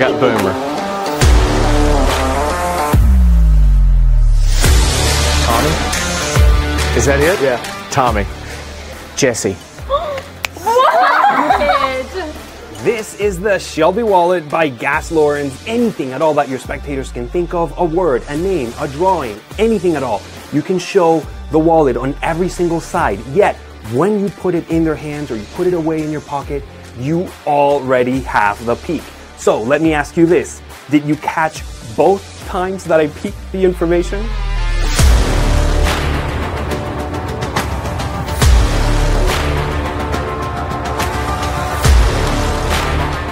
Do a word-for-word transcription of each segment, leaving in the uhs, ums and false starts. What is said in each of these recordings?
got Boomer. Tommy? Is that it? Yeah. Tommy. Jesse. This is the Shelby Wallet by Gaz Lawrence. Anything at all that your spectators can think of, a word, a name, a drawing, anything at all. You can show the wallet on every single side, yet when you put it in their hands or you put it away in your pocket, you already have the peek. So let me ask you this, did you catch both times that I peeked the information?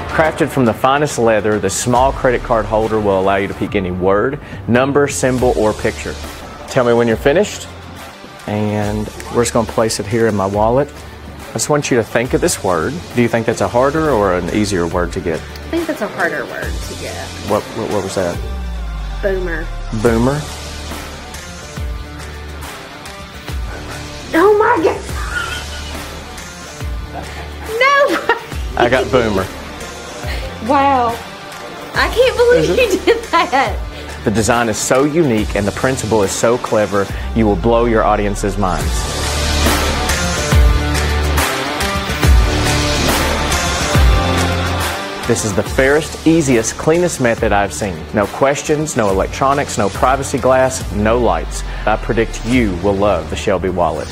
Crafted from the finest leather, the small credit card holder will allow you to pick any word, number, symbol, or picture. Tell me when you're finished, and we're just gonna place it here in my wallet. I just want you to think of this word. Do you think that's a harder or an easier word to get? I think that's a harder word to get. What, what, what was that? Boomer. Boomer? Oh my God! No! I got Boomer. Wow, I can't believe you did that. The design is so unique and the principle is so clever, you will blow your audience's minds. This is the fairest, easiest, cleanest method I've seen. No questions, no electronics, no privacy glass, no lights. I predict you will love the Shelby Wallet.